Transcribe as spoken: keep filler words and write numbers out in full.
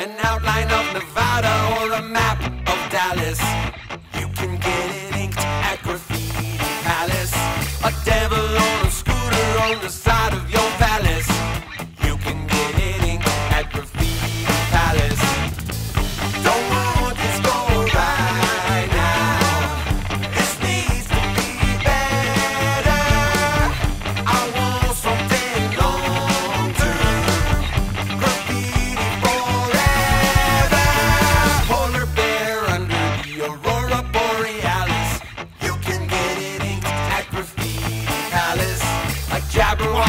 an outline of Nevada or a map of Dallas. You can get it inked at Graffiti Palace. A devil on a scooter on the side of your palace. You can get it inked at Graffiti Palace. Don't want this go right now. This needs to be better. I want something long term. Graffiti forever. Polar bear under the aurora borealis. You can get it inked at Graffiti Palace. Like Jabberwock.